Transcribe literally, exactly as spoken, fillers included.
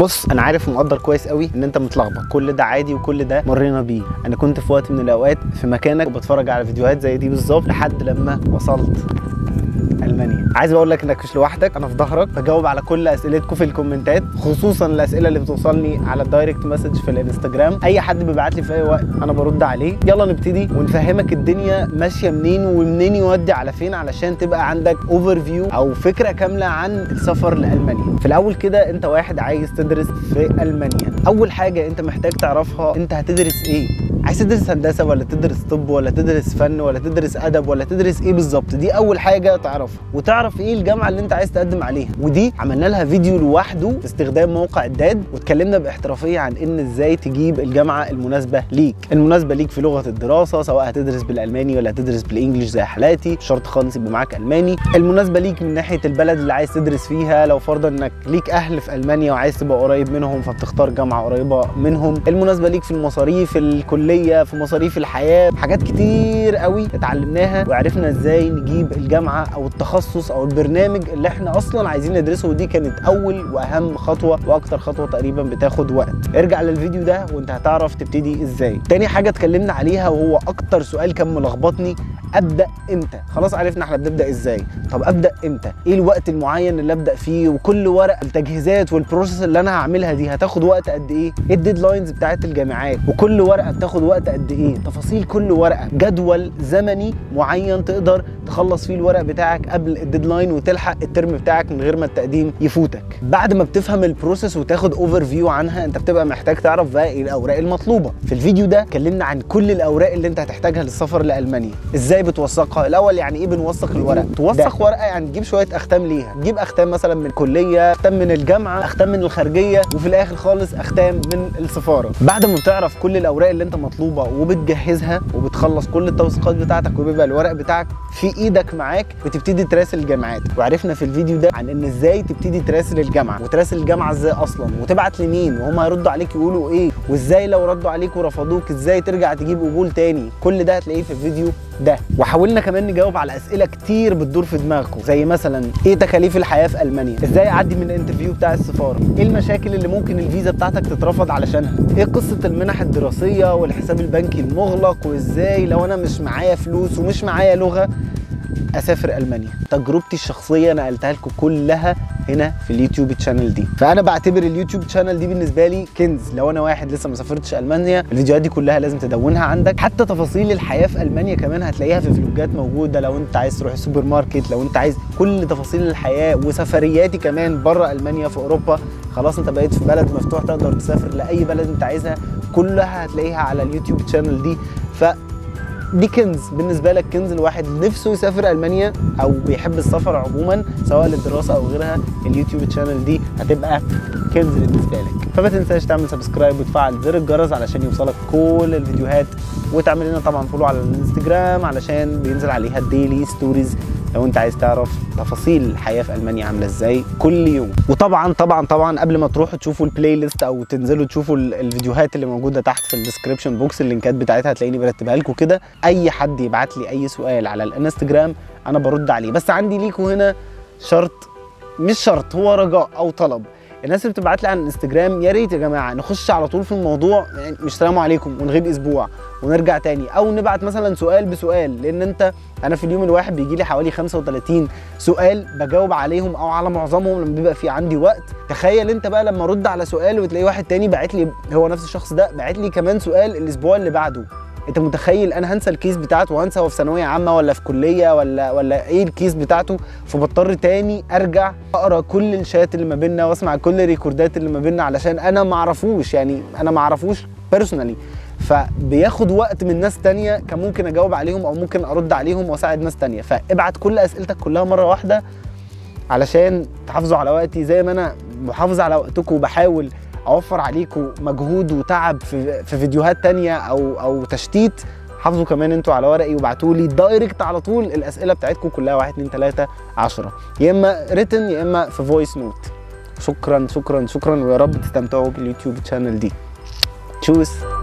بص انا عارف ومقدر كويس قوي ان انت متلخبط، كل ده عادي وكل ده مرينا بيه. انا كنت في وقت من الاوقات في مكانك وبتفرج على فيديوهات زي دي بالظبط لحد لما وصلت المانيا. عايز اقول لك انك مش لوحدك، انا في ظهرك، بجاوب على كل اسئلتكم في الكومنتات، خصوصا الاسئله اللي بتوصلني على الدايركت مسج في الانستجرام. اي حد بيبعت لي في اي وقت انا برد عليه. يلا نبتدي ونفهمك الدنيا ماشيه منين ومنين يودي على فين، علشان تبقى عندك اوفر فيو او فكره كامله عن السفر لالمانيا. في الاول كده انت واحد عايز تدرس في المانيا، اول حاجه انت محتاج تعرفها انت هتدرس ايه. عايز تدرس هندسه ولا تدرس طب ولا تدرس فن ولا تدرس ادب ولا تدرس ايه بالظبط؟ دي اول حاجه تعرفها، وتعرف ايه الجامعه اللي انت عايز تقدم عليها. ودي عملنا لها فيديو لوحده باستخدام موقع الداد، واتكلمنا باحترافيه عن ان ازاي تجيب الجامعه المناسبه ليك، المناسبه ليك في لغه الدراسه، سواء هتدرس بالالماني ولا هتدرس بالانجلش زي حالاتي، شرط خالص يبقى معاك الماني، المناسبه ليك من ناحيه البلد اللي عايز تدرس فيها، لو فرضا انك ليك اهل في المانيا وعايز تبقى قريب منهم فبتختار جامعه قريبه منهم، المناسبه ليك في المصاريف الكليه، في مصاريف الحياه. حاجات كتير قوي اتعلمناها وعرفنا ازاي نجيب الجامعه او التخصص او البرنامج اللي احنا اصلا عايزين ندرسه، ودي كانت اول واهم خطوه واكتر خطوه تقريبا بتاخد وقت. ارجع للفيديو ده وانت هتعرف تبتدي ازاي. تاني حاجه اتكلمنا عليها وهو اكتر سؤال كان ملخبطني، ابدا امتى؟ خلاص عرفنا احنا بنبدا ازاي، طب ابدا امتى؟ ايه الوقت المعين اللي ابدا فيه؟ وكل ورق التجهيزات والبروسيس اللي انا هعملها دي هتاخد وقت قد ايه؟ ايه الديدلاينز بتاعت الجامعات؟ وكل ورقه بتاخد وقت قد ايه؟ تفاصيل كل ورقه، جدول زمني معين تقدر تخلص فيه الورق بتاعك قبل الديدلاين وتلحق الترم بتاعك من غير ما التقديم يفوتك. بعد ما بتفهم البروسيس وتاخد اوفر فيو عنها، انت بتبقى محتاج تعرف بقى ايه الاوراق المطلوبه. في الفيديو ده اتكلمنا عن كل الاوراق اللي انت هتحتاجها للسفر لالمانيا، ازاي بتوثقها. الاول يعني ايه بنوثق الورق؟ توثق ورقه يعني تجيب شويه اختام ليها، تجيب اختام مثلا من الكليه، اختام من الجامعه، اختام من الخارجيه، وفي الاخر خالص اختام من السفاره. بعد ما بتعرف كل الاوراق اللي انت مطلوبه وبتجهزها وبتخلص كل التوثيقات بتاعتك وبيبقى الورق بتاعك في ايدك معاك، بتبتدي تراسل الجامعات. وعرفنا في الفيديو ده عن ان ازاي تبتدي تراسل الجامعه، وتراسل الجامعه ازاي اصلا، وتبعت لمين، وهم هيردوا عليك يقولوا ايه، وازاي لو ردوا عليك ورفضوك ازاي ترجع تجيب قبول تاني. كل ده هتلاقيه في الفيديو ده. وحاولنا كمان نجاوب على اسئله كتير بتدور في دماغكم، زي مثلا ايه تكاليف الحياه في المانيا، ازاي اعدي من الانترفيو بتاع السفاره، ايه المشاكل اللي ممكن الفيزا بتاعتك تترفض علشانها، ايه قصه المنح الدراسيه والحساب البنكي المغلق، وازاي لو انا مش معايا فلوس ومش معايا لغه اسافر المانيا. تجربتي الشخصيه نقلتها لكم كلها هنا في اليوتيوب تشانل دي، فانا بعتبر اليوتيوب تشانل دي بالنسبه لي كنز. لو انا واحد لسه ما سافرتش المانيا، الفيديوهات دي كلها لازم تدونها عندك. حتى تفاصيل الحياه في المانيا كمان هتلاقيها في فلوجات موجوده، لو انت عايز تروح السوبر ماركت، لو انت عايز كل تفاصيل الحياه. وسفرياتي كمان بره المانيا في اوروبا، خلاص انت بقيت في بلد مفتوح تقدر تسافر لاي بلد انت عايزها، كلها هتلاقيها على اليوتيوب تشانل دي. ف دي كنز بالنسبه لك، كنز الواحد نفسه يسافر المانيا او بيحب السفر عموما سواء للدراسه او غيرها، اليوتيوب تشانل دي هتبقى كنز بالنسبه لك. فما تنساش تعمل سبسكرايب وتفعل زر الجرس علشان يوصلك كل الفيديوهات، وتعمل لنا طبعا فولو على الانستجرام علشان بينزل عليها الديلي ستوريز لو انت عايز تعرف تفاصيل الحياه في المانيا عامله ازاي كل يوم. وطبعا طبعا طبعا قبل ما تروحوا تشوفوا البلاي ليست او تنزلوا تشوفوا الفيديوهات اللي موجوده تحت في الديسكربشن بوكس، اللينكات بتاعتها هتلاقيني برتبها لكم كده. اي حد يبعت لي اي سؤال على الانستجرام انا برد عليه، بس عندي ليكم هنا شرط، مش شرط، هو رجاء او طلب. الناس اللي بتبعت لي على الانستجرام يا ريت يا جماعه نخش على طول في الموضوع، يعني مش سلام عليكم ونغيب اسبوع ونرجع تاني، او نبعت مثلا سؤال بسؤال، لان انت انا في اليوم الواحد بيجي لي حوالي خمسة وتلاتين سؤال بجاوب عليهم او على معظمهم لما بيبقى في عندي وقت. تخيل انت بقى لما ارد على سؤال وتلاقي واحد تاني باعت لي، هو نفس الشخص ده باعت لي كمان سؤال الاسبوع اللي بعده، انت متخيل انا هنسى الكيس بتاعته، وهنسى هو في ثانويه عامه ولا في كليه ولا ولا ايه الكيس بتاعته. فبضطر تاني ارجع اقرا كل الشات اللي ما بيننا واسمع كل الريكوردات اللي ما بيننا علشان انا ما اعرفوش، يعني انا ما اعرفوش بيرسونالي، فبياخد وقت من ناس تانيه كان ممكن اجاوب عليهم او ممكن ارد عليهم واساعد ناس تانيه. فابعت كل اسئلتك كلها مره واحده علشان تحافظوا على وقتي زي ما انا محافظ على وقتكم وبحاول اوفر عليكم مجهود وتعب في في فيديوهات تانية او او تشتيت. حافظوا كمان انتوا على ورقي وابعتوا لي دايركت على طول الاسئله بتاعتكم كلها واحد اتنين تلاتة عشرة، يا اما ريتن يا اما في فويس نوت. شكرا شكرا شكرا، ويا رب تستمتعوا باليوتيوب تشانل دي. تشوس.